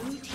Blue team's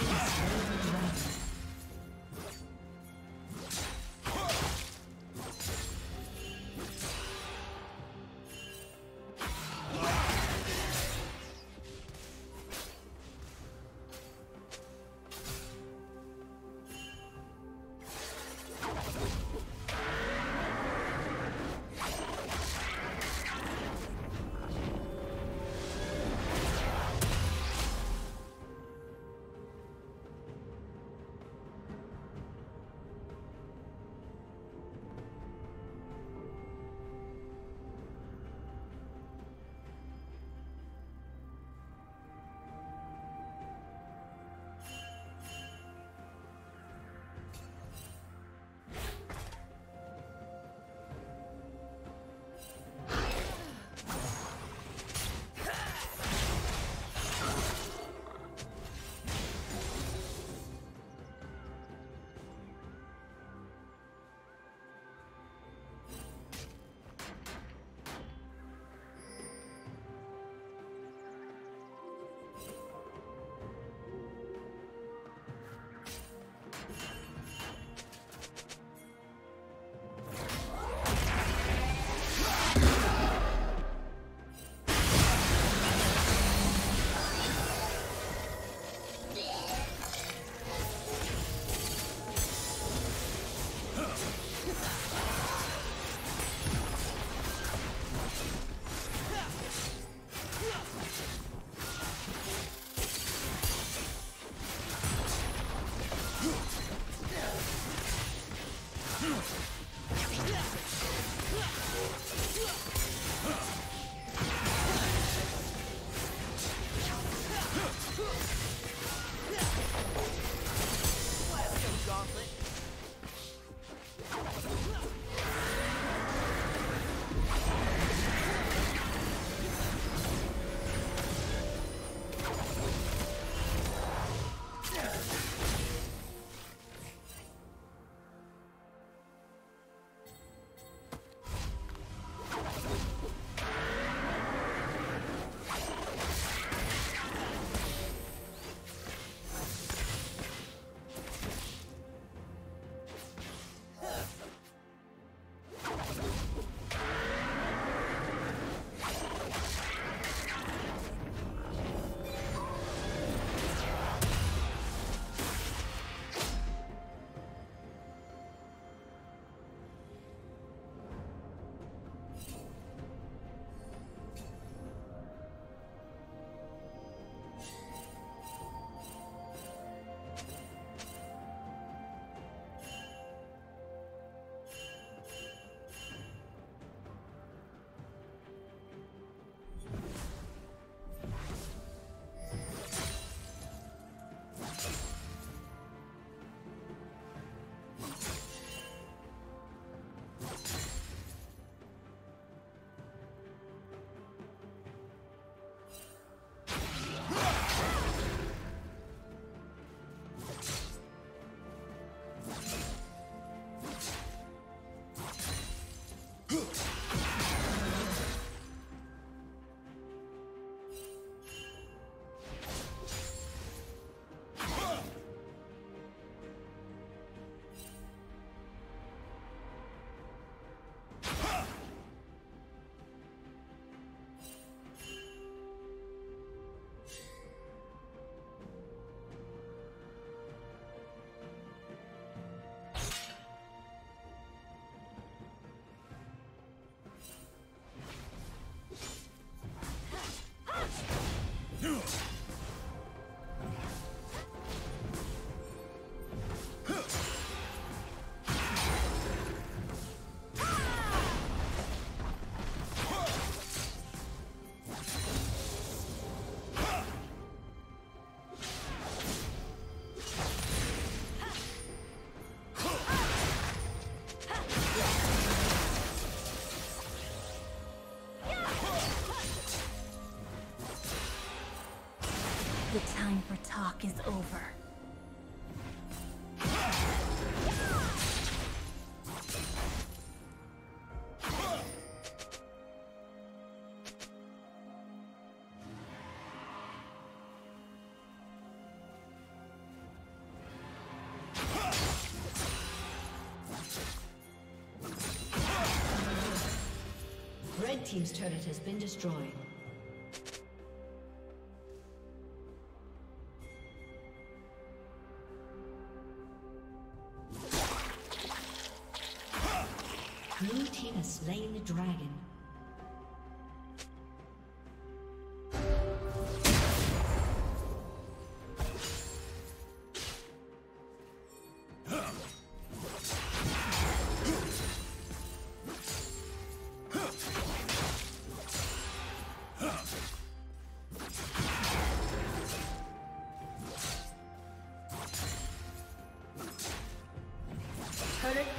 time for talk is over. Red team's turret has been destroyed. Blue team has slain the dragon.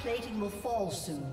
Plating will fall soon.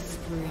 Spree.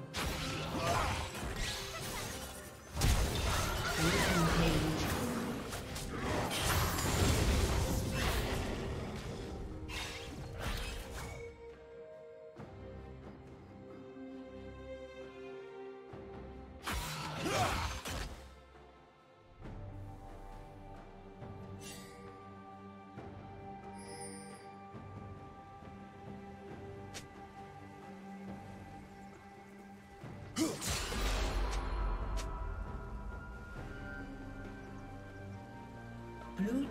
Blue